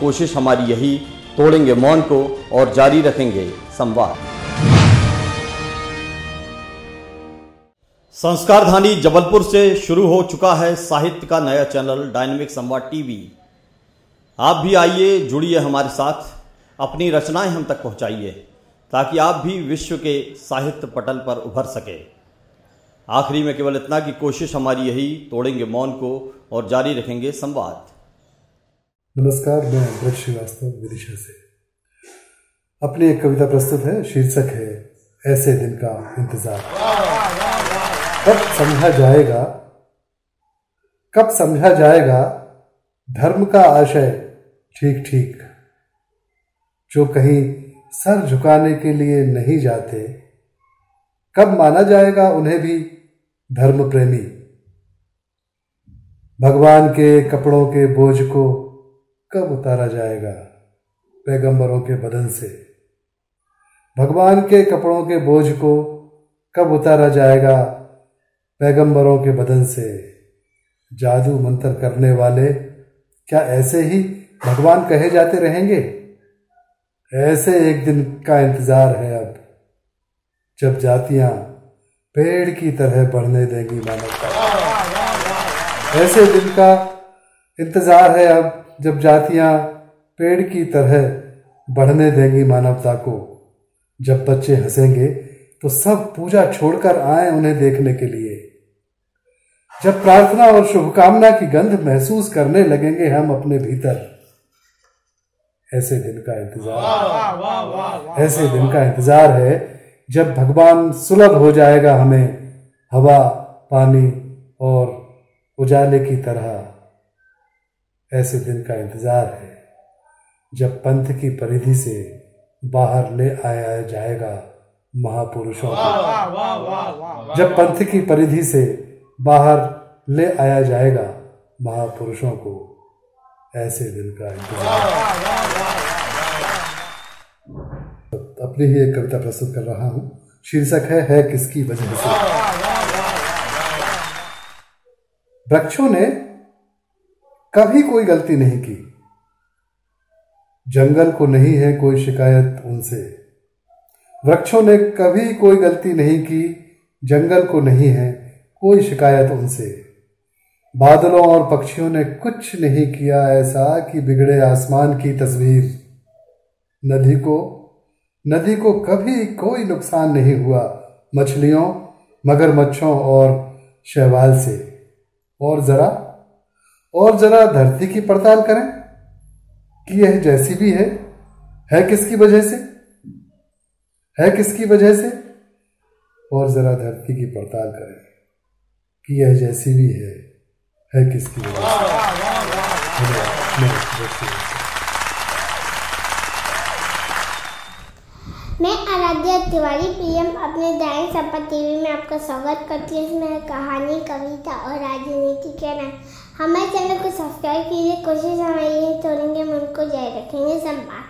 कोशिश हमारी यही, तोड़ेंगे मौन को और जारी रखेंगे संवाद। संस्कारधानी जबलपुर से शुरू हो चुका है साहित्य का नया चैनल डायनेमिक संवाद टीवी। आप भी आइए, जुड़िए हमारे साथ, अपनी रचनाएं हम तक पहुंचाइए ताकि आप भी विश्व के साहित्य पटल पर उभर सके। आखिरी में केवल इतना कि कोशिश हमारी यही, तोड़ेंगे मौन को और जारी रखेंगे संवाद। नमस्कार, मैं ब्रज श्रीवास्तव विदिशा से। अपनी एक कविता प्रस्तुत है, शीर्षक है ऐसे दिन का इंतज़ार। कब समझा जाएगा धर्म का आशय ठीक ठीक, जो कहीं सर झुकाने के लिए नहीं जाते, कब माना जाएगा उन्हें भी धर्म प्रेमी। भगवान के कपड़ों के बोझ को कब उतारा जाएगा पैगंबरों के बदन से, भगवान के कपड़ों के बोझ को कब उतारा जाएगा पैगंबरों के बदन से। जादू मंत्र करने वाले क्या ऐसे ही भगवान कहे जाते रहेंगे? ऐसे एक दिन का इंतज़ार है अब, जब जातियां पेड़ की तरह बढ़ने देंगी मानवता। ऐसे दिन का इंतज़ार है अब, जब जातियां पेड़ की तरह बढ़ने देंगी मानवता को। जब बच्चे हंसेंगे तो सब पूजा छोड़कर आए उन्हें देखने के लिए। जब प्रार्थना और शुभकामना की गंध महसूस करने लगेंगे हम अपने भीतर। ऐसे दिन का इंतज़ार, ऐसे दिन का इंतज़ार है जब भगवान सुलभ हो जाएगा हमें, हवा, पानी और उजाले की तरह। ऐसे दिन का इंतज़ार है जब पंथ की परिधि से बाहर ले आया जाएगा महापुरुषों को, जब पंथ की परिधि से बाहर ले आया जाएगा महापुरुषों को। ऐसे दिन का इंतज़ार। अपनी ही एक कविता प्रस्तुत कर रहा हूँ, शीर्षक है किसकी वजह से। वृक्षों ने कभी कोई गलती नहीं की, जंगल को नहीं है कोई शिकायत उनसे। वृक्षों ने कभी कोई गलती नहीं की, जंगल को नहीं है कोई शिकायत उनसे। बादलों और पक्षियों ने कुछ नहीं किया ऐसा कि बिगड़े आसमान की तस्वीर। नदी को कभी कोई नुकसान नहीं हुआ मछलियों, मगरमच्छों और शैवाल से। और जरा धरती की पड़ताल करें कि यह जैसी भी है किसकी वजह से, है किसकी वजह से। और जरा धरती की पड़ताल करें कि यह जैसी भी है किसकी वजह से। मैं आराध्य तिवारी पीएम अपने डायनेमिक संवाद टीवी में आपका स्वागत करती हूँ। इसमें कहानी, कविता और राजनीति के नाम। हमारे चैनल को सब्सक्राइब कीजिए। कोशिश हमारी यही, तोड़ेंगे मन को, जारी रखेंगे संवाद।